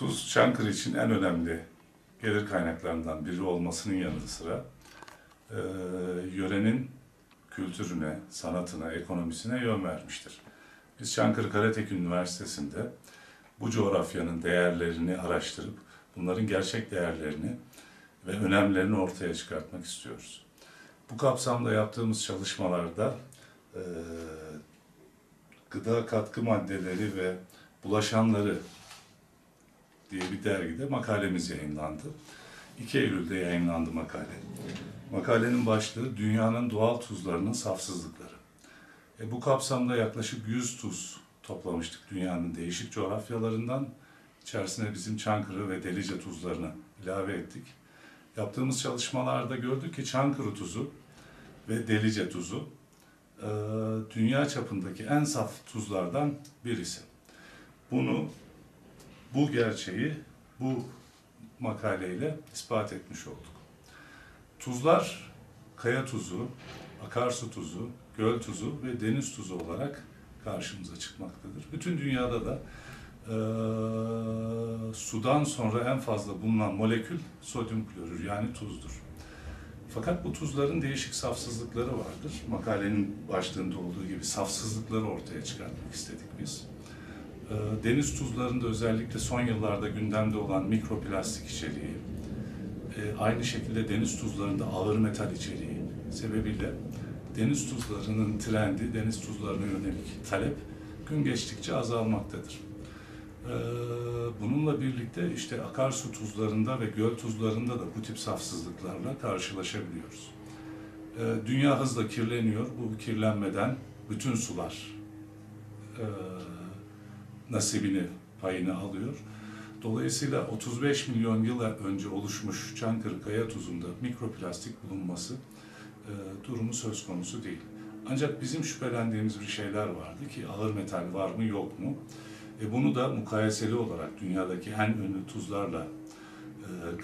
Tuz, Çankırı için en önemli gelir kaynaklarından biri olmasının yanı sıra yörenin kültürüne, sanatına, ekonomisine yön vermiştir. Biz Çankırı Karatekin Üniversitesi'nde bu coğrafyanın değerlerini araştırıp bunların gerçek değerlerini ve önemlerini ortaya çıkartmak istiyoruz. Bu kapsamda yaptığımız çalışmalarda gıda katkı maddeleri ve bulaşanları diye bir dergide makalemiz yayınlandı. 2 Eylül'de yayınlandı makale. Makalenin başlığı dünyanın doğal tuzlarının safsızlıkları. Bu kapsamda yaklaşık 100 tuz toplamıştık dünyanın değişik coğrafyalarından. İçerisine bizim Çankırı ve Delice tuzlarını ilave ettik. Yaptığımız çalışmalarda gördük ki Çankırı tuzu ve Delice tuzu dünya çapındaki en saf tuzlardan birisi. Bu gerçeği bu makaleyle ispat etmiş olduk. Tuzlar kaya tuzu, akarsu tuzu, göl tuzu ve deniz tuzu olarak karşımıza çıkmaktadır. Bütün dünyada da sudan sonra en fazla bulunan molekül sodyum klorür yani tuzdur. Fakat bu tuzların değişik safsızlıkları vardır. Makalenin başlığında olduğu gibi safsızlıkları ortaya çıkartmak istedik biz. Deniz tuzlarında özellikle son yıllarda gündemde olan mikroplastik içeriği, aynı şekilde deniz tuzlarında ağır metal içeriği sebebiyle deniz tuzlarının trendi, deniz tuzlarına yönelik talep gün geçtikçe azalmaktadır. Bununla birlikte işte akarsu tuzlarında ve göl tuzlarında da bu tip safsızlıklarla karşılaşabiliyoruz. Dünya hızla kirleniyor. Bu kirlenmeden bütün sular nasibini, payını alıyor. Dolayısıyla 35 milyon yıl önce oluşmuş Çankırı kaya tuzunda mikroplastik bulunması durumu söz konusu değil. Ancak bizim şüphelendiğimiz bir şeyler vardı ki ağır metal var mı yok mu? Bunu da mukayeseli olarak dünyadaki en ünlü tuzlarla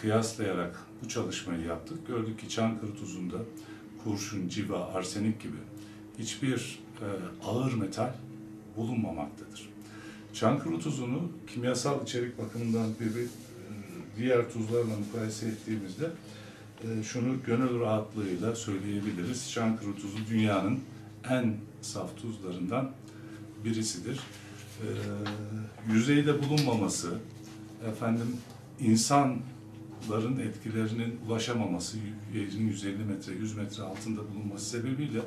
kıyaslayarak bu çalışmayı yaptık. Gördük ki Çankırı tuzunda kurşun, civa, arsenik gibi hiçbir ağır metal bulunmamaktadır. Çankırı tuzunu kimyasal içerik bakımından diğer tuzlarla mukayese ettiğimizde şunu gönül rahatlığıyla söyleyebiliriz. Çankırı tuzu dünyanın en saf tuzlarından birisidir. Yüzeyde bulunmaması, insanların etkilerinin ulaşamaması, yerin 150 metre, 100 metre altında bulunması sebebiyle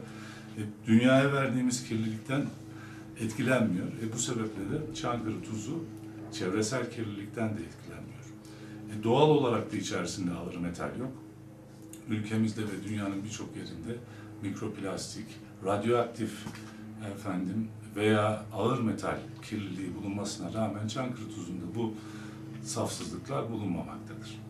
dünyaya verdiğimiz kirlilikten etkilenmiyor. Bu sebeple de Çankırı tuzu çevresel kirlilikten de etkilenmiyor. Doğal olarak da içerisinde ağır metal yok. Ülkemizde ve dünyanın birçok yerinde mikroplastik, radyoaktif veya ağır metal kirliliği bulunmasına rağmen Çankırı tuzunda bu safsızlıklar bulunmamaktadır.